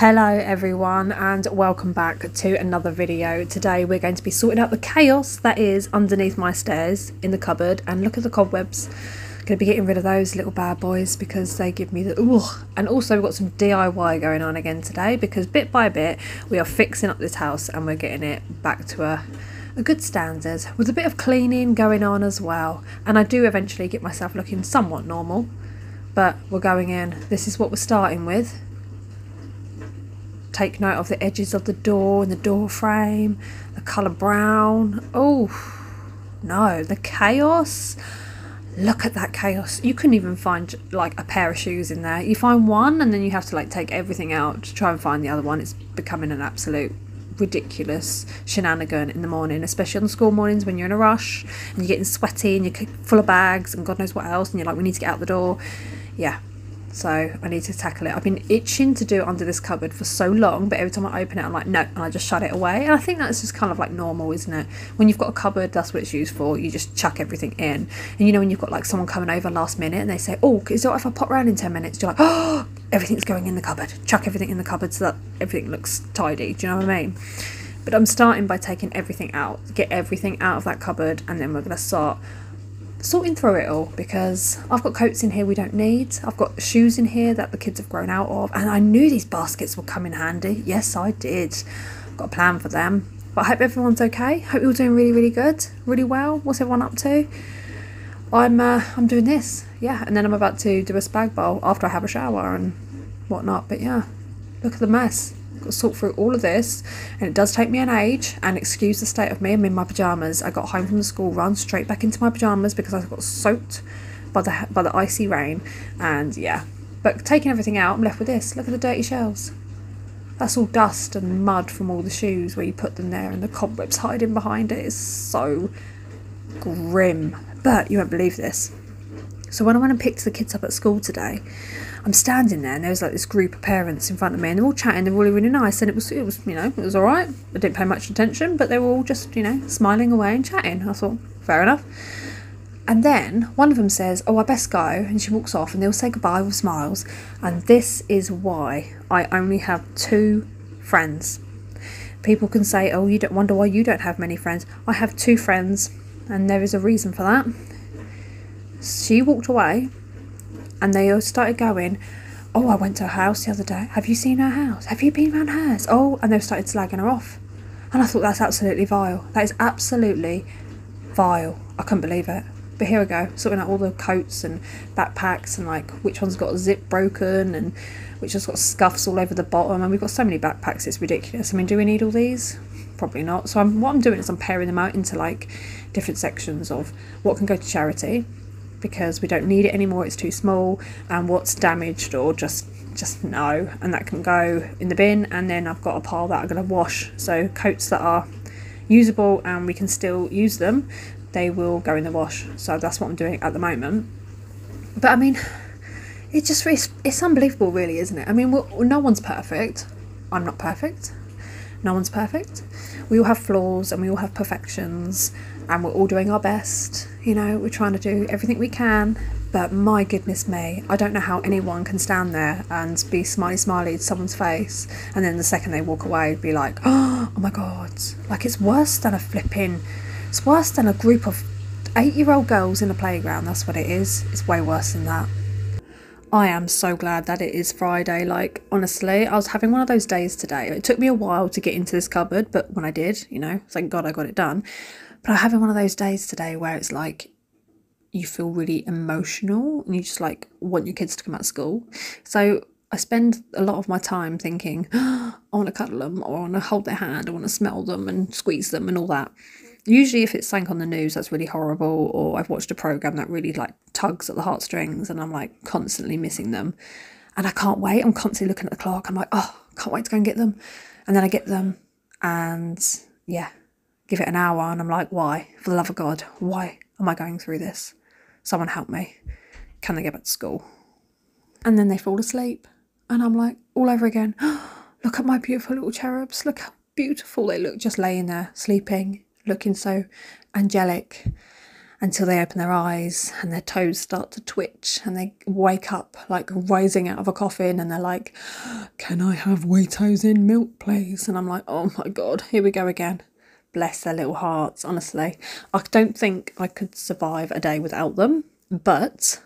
Hello everyone and welcome back to another video. Today we're going to be sorting out the chaos that is underneath my stairs in the cupboard, and look at the cobwebs. I'm going to be getting rid of those little bad boys because they give me the ugh. And also we've got some DIY going on again today because bit by bit we are fixing up this house and we're getting it back to a good standard with a bit of cleaning going on as well. And I do eventually get myself looking somewhat normal, but we're going in. This is what we're starting with. Take note of the edges of the door and the door frame, the colour brown. Oh no, the chaos. Look at that chaos. You couldn't even find like a pair of shoes in there. You find one and then you have to like take everything out to try and find the other one. It's becoming an absolute ridiculous shenanigan in the morning, especially on school mornings when you're in a rush and you're getting sweaty and you're full of bags and God knows what else, and you're like, we need to get out the door. Yeah. So I need to tackle it. I've been itching to do it under this cupboard for so long, but every time I open it I'm like no, and I just shut it away. And I think that's just kind of like normal, isn't it? When you've got a cupboard, that's what it's used for. You just chuck everything in. And you know when you've got like someone coming over last minute and they say, oh, is it all right if I pop round in 10 minutes? You're like, oh, everything's going in the cupboard. Chuck everything in the cupboard so that everything looks tidy. Do you know what I mean? But I'm starting by taking everything out, get everything out of that cupboard, and then we're going to start sorting through it all, because I've got coats in here we don't need, I've got shoes in here that the kids have grown out of, and I knew these baskets would come in handy. Yes, I did. I've got a plan for them. But I hope everyone's okay. Hope you're all doing really good, really well. What's everyone up to? I'm doing this, yeah, and then I'm about to do a spag bowl after I have a shower and whatnot. But yeah, look at the mess. Got to sort through all of this, and it does take me an age, and excuse the state of me, I'm in my pyjamas. I got home from the school run straight back into my pyjamas because I got soaked by the icy rain. And yeah, but taking everything out, I'm left with this. Look at the dirty shelves. That's all dust and mud from all the shoes where you put them there, and the cobwebs hiding behind it. It's so grim, but you won't believe this. So when I went and picked the kids up at school today, I'm standing there and there was like this group of parents in front of me, and they're all chatting, they're really nice, and it was you know, it was all right. I didn't pay much attention, but they were all just, you know, smiling away and chatting. I thought, fair enough. And then one of them says, oh, I best go, and she walks off, and they'll say goodbye with smiles. And this is why I only have 2 friends. People can say, oh, you don't wonder why you don't have many friends. I have 2 friends, and there is a reason for that. She walked away, and they all started going, oh, I went to her house the other day. Have you seen her house? Have you been around hers? Oh, and they've started slagging her off. And I thought, that's absolutely vile. That is absolutely vile. I couldn't believe it. But here we go, sorting out all the coats and backpacks, and like which one's got a zip broken and which has got scuffs all over the bottom. And we've got so many backpacks, it's ridiculous. I mean, do we need all these? Probably not. So what I'm doing is I'm pairing them out into like different sections of what can go to charity, because we don't need it anymore, it's too small, and what's damaged or just no, and that can go in the bin. And then I've got a pile that I'm going to wash, so coats that are usable and we can still use them, they will go in the wash. So that's what I'm doing at the moment. But I mean, it just, it's unbelievable really, isn't it? I mean, no one's perfect. I'm not perfect, no one's perfect. We all have flaws and we all have perfections, and we're all doing our best. You know, we're trying to do everything we can, but my goodness me, I don't know how anyone can stand there and be smiley to someone's face, and then the second they walk away be like, oh my God, like it's worse than a group of 8-year-old girls in a playground. That's what it is. It's way worse than that. I am so glad that it is Friday. Like, honestly, I was having one of those days today. It took me a while to get into this cupboard, but when I did, you know, thank God I got it done. But I'm having one of those days today where it's like you feel really emotional and you just like want your kids to come out of school. So I spend a lot of my time thinking, oh, I want to cuddle them, or I want to hold their hand, I want to smell them and squeeze them and all that. Usually if it's sank on the news that's really horrible, or I've watched a programme that really like tugs at the heartstrings, and I'm like constantly missing them and I can't wait. I'm constantly looking at the clock. I'm like, oh, can't wait to go and get them. And then I get them, and yeah, give it an hour and I'm like, why, for the love of God, why am I going through this? Someone help me. Can they get back to school? And then they fall asleep and I'm like, all over again, oh, look at my beautiful little cherubs, look how beautiful they look just laying there sleeping, looking so angelic. until they open their eyes and their toes start to twitch and they wake up like rising out of a coffin, and they're like, can I have Wheatos in milk please? And I'm like, oh my god, here we go again. Bless their little hearts, honestly. I don't think I could survive a day without them, but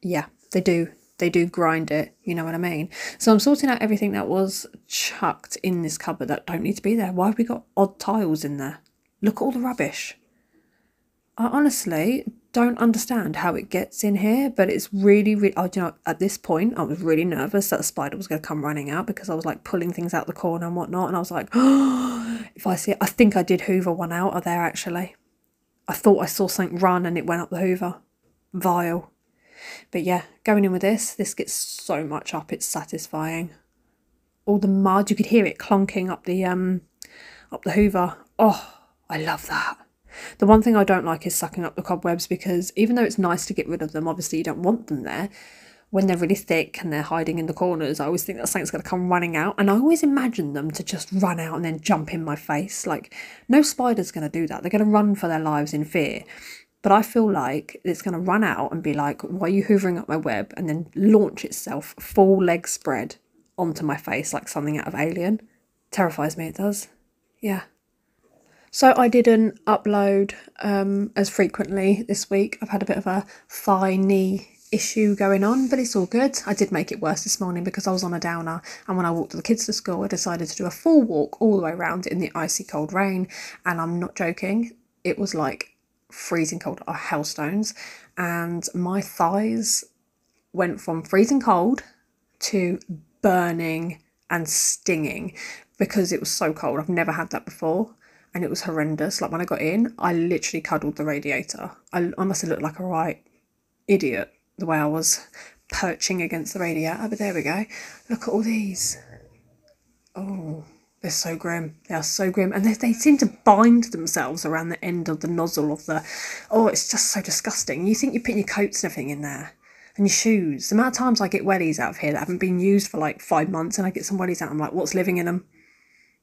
yeah, they do grind it, you know what I mean? So I'm sorting out everything that was chucked in this cupboard that don't need to be there. Why have we got odd tiles in there? Look at all the rubbish. I honestly don't understand how it gets in here, but it's really oh, you know, at this point I was really nervous that a spider was going to come running out, because I was like pulling things out the corner and whatnot, and I was like, oh, if I see it. I think I did hoover one out of there actually. I thought I saw something run and it went up the hoover. Vile. But yeah, going in with this gets so much up, it's satisfying. All the mud, you could hear it clonking up the hoover. Oh, I love that. The one thing I don't like is sucking up the cobwebs, because even though it's nice to get rid of them, obviously you don't want them there, when they're really thick and they're hiding in the corners, I always think that something's going to come running out, and I always imagine them to just run out and then jump in my face. Like, no spider's going to do that. They're going to run for their lives in fear. But I feel like it's going to run out and be like, why are you hoovering up my web? And then launch itself full leg spread onto my face like something out of Alien. Terrifies me, it does. Yeah. So I didn't upload as frequently this week. I've had a bit of a thigh-knee issue going on, but it's all good. I did make it worse this morning because I was on a downer, and when I walked the kids to school, I decided to do a full walk all the way around in the icy cold rain, and I'm not joking. It was like freezing cold, or hailstones, and my thighs went from freezing cold to burning and stinging because it was so cold. I've never had that before. And it was horrendous. Like, when I got in, I literally cuddled the radiator. I must have looked like a right idiot the way I was perching against the radiator. But there we go. Look at all these. Oh, they're so grim. They are so grim. And they seem to bind themselves around the end of the nozzle of the... Oh, it's just so disgusting. You think you're putting your coats and everything in there. And your shoes. The amount of times I get wellies out of here that haven't been used for like 5 months, and I get some wellies out, I'm like, what's living in them?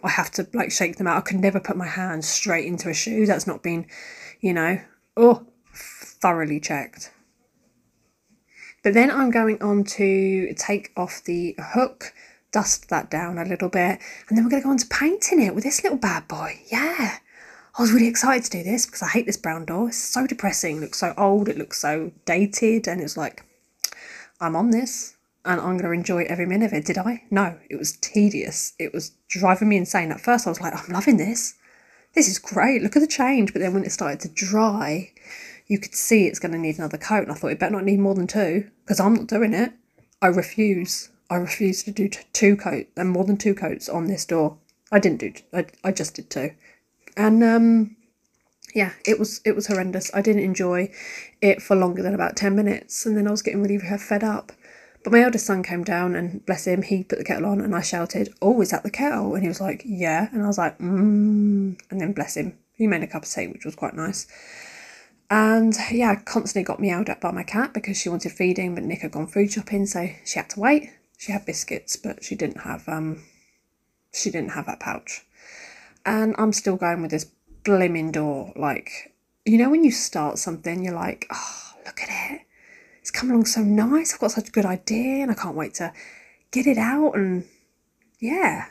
I have to like shake them out. I could never put my hand straight into a shoe that's not been, you know, thoroughly checked. But then I'm going on to take off the hook, dust that down a little bit, and then we're going to go on to painting it with this little bad boy. Yeah, I was really excited to do this because I hate this brown door. It's so depressing. It looks so old. It looks so dated. And it's like, I'm on this. And I'm going to enjoy every minute of it. Did I? No, it was tedious. It was driving me insane. At first I was like, I'm loving this. This is great. Look at the change. But then when it started to dry, you could see it's going to need another coat. And I thought it better not need more than two, because I'm not doing it. I refuse. I refuse to do two coats and more than two coats on this door. I didn't do, I just did two. And yeah, it was horrendous. I didn't enjoy it for longer than about 10 minutes. And then I was getting really fed up. But my eldest son came down, and bless him, he put the kettle on, and I shouted, oh, is that the kettle? And he was like, yeah. And I was like, And then bless him, he made a cup of tea, which was quite nice. And yeah, constantly got meowed at by my cat because she wanted feeding, but Nick had gone food shopping, so she had to wait. She had biscuits, but she didn't have that pouch. And I'm still going with this blimmin' door. Like, you know when you start something, you're like, oh, look at it. It's come along so nice, I've got such a good idea, and I can't wait to get it out, and yeah,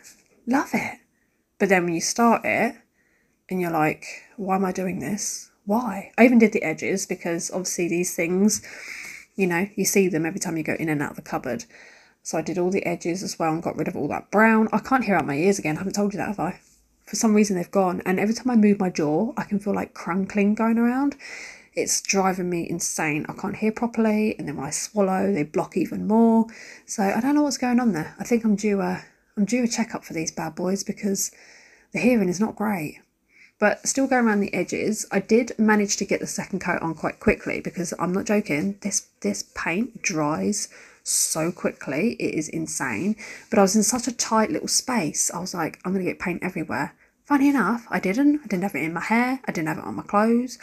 love it. But then when you start it and you're like, why am I doing this? Why? I even did the edges, because obviously these things, you know, you see them every time you go in and out of the cupboard. So I did all the edges as well and got rid of all that brown. I can't hear out my ears again. I haven't told you that, have I? For some reason they've gone, and every time I move my jaw I can feel like crunkling going around. It's driving me insane. I can't hear properly. And then when I swallow, they block even more. So I don't know what's going on there. I think I'm due a checkup for these bad boys, because the hearing is not great. But still going around the edges, I did manage to get the second coat on quite quickly, because I'm not joking. This paint dries so quickly. It is insane. But I was in such a tight little space. I was like, I'm going to get paint everywhere. Funny enough, I didn't. I didn't have it in my hair. I didn't have it on my clothes.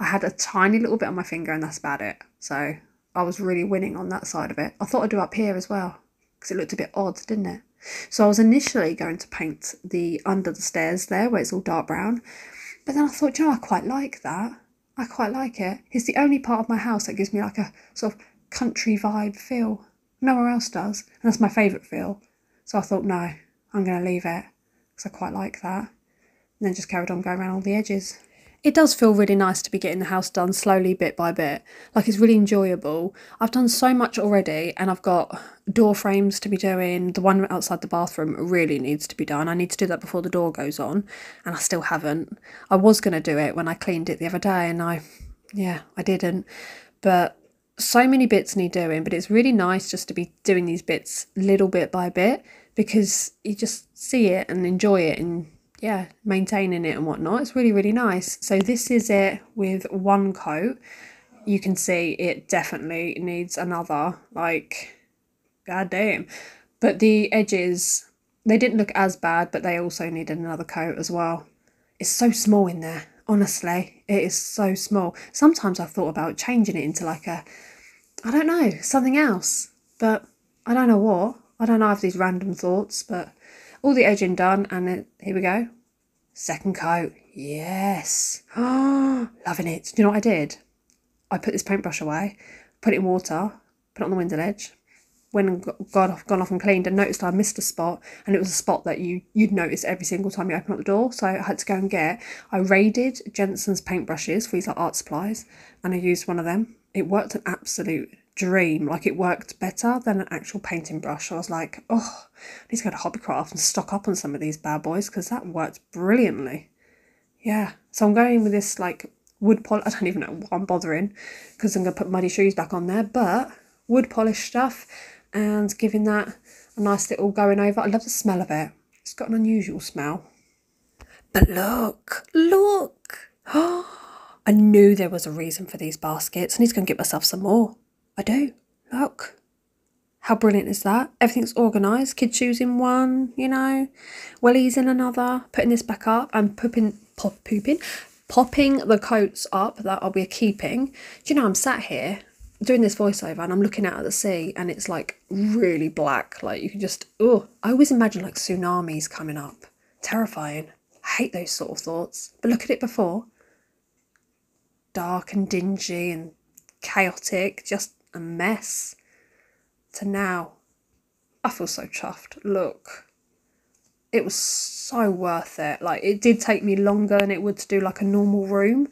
I had a tiny little bit on my finger, and that's about it. So I was really winning on that side of it. I thought I'd do up here as well, because it looked a bit odd, didn't it? So I was initially going to paint the under the stairs there, where it's all dark brown. But then I thought, you know, I quite like that. I quite like it. It's the only part of my house that gives me like a sort of country vibe feel. Nowhere else does, and that's my favourite feel. So I thought, no, I'm going to leave it, because I quite like that. And then just carried on going around all the edges. It does feel really nice to be getting the house done slowly, bit by bit. Like, it's really enjoyable. I've done so much already, and I've got door frames to be doing. The one outside the bathroom really needs to be done. I need to do that before the door goes on, and I still haven't. I was going to do it when I cleaned it the other day, and I didn't. But so many bits need doing, but it's really nice just to be doing these bits little bit by bit, because you just see it and enjoy it and maintaining it and whatnot. It's really, really nice. So this is it with one coat. You can see it definitely needs another, like, goddamn. But the edges, they didn't look as bad, but they also needed another coat as well. It's so small in there, honestly. It is so small. Sometimes I've thought about changing it into like a, I don't know, something else. But I don't know what. I don't know, I have these random thoughts, but all the edging done, and then, here we go. Second coat. Yes. Oh, loving it. Do you know what I did? I put this paintbrush away, put it in water, put it on the window ledge, went and gone off and cleaned, and noticed I missed a spot, and it was a spot that you'd notice every single time you open up the door, so I had to go and get. I raided Jensen's paintbrushes for these like art supplies, and I used one of them. It worked an absolute dream. Like, it worked better than an actual painting brush. I was like, oh, I need to go to Hobbycraft and stock up on some of these bad boys, because that worked brilliantly. Yeah, so I'm going with this like wood polish. I don't even know why I'm bothering, because I'm gonna put muddy shoes back on there, but wood polish stuff, and giving that a nice little going over. I love the smell of it. It's got an unusual smell, but look, oh, I knew there was a reason for these baskets. I need to go and get myself some more. I do. Look. How brilliant is that? Everything's organised. Kids' shoes in one, you know. Wellies in another. Putting this back up. I'm popping the coats up that I'll be keeping. Do you know, I'm sat here doing this voiceover and I'm looking out at the sea, and it's like really black. Like, you can just, oh. I always imagine like tsunamis coming up. Terrifying. I hate those sort of thoughts. But look at it before. Dark and dingy and chaotic. Just a mess, to now I feel so chuffed. Look, it was so worth it. Like, it did take me longer than it would to do like a normal room,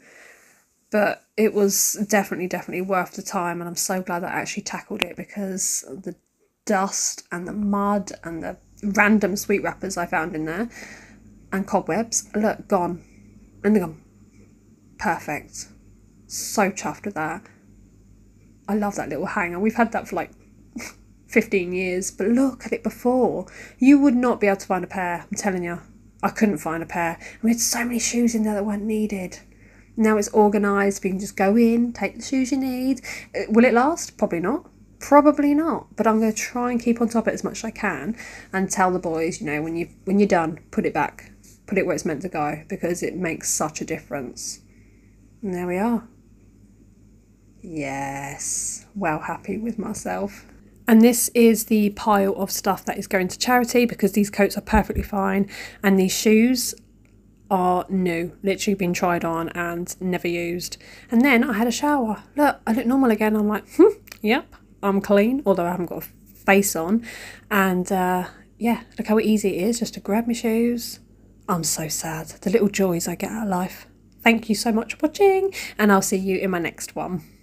but it was definitely worth the time, and I'm so glad that I actually tackled it, because the dust and the mud and the random sweet wrappers I found in there and cobwebs, look, gone, and they're gone. Perfect. So chuffed with that. I love that little hanger. We've had that for like 15 years, but look at it before. You would not be able to find a pair, I'm telling you. I couldn't find a pair. We had so many shoes in there that weren't needed. Now it's organised. We can just go in, take the shoes you need. Will it last? Probably not. Probably not. But I'm going to try and keep on top of it as much as I can, and tell the boys, you know, when you're done, put it back. Put it where it's meant to go, because it makes such a difference. And there we are. Yes, well happy with myself. And this is the pile of stuff that is going to charity, because these coats are perfectly fine, and these shoes are new, literally been tried on and never used. And then I had a shower. Look, I look normal again. I'm like, yep, I'm clean, although I haven't got a face on. And yeah, look how easy it is just to grab my shoes. I'm so sad, the little joys I get out of life. Thank you so much for watching, and I'll see you in my next one.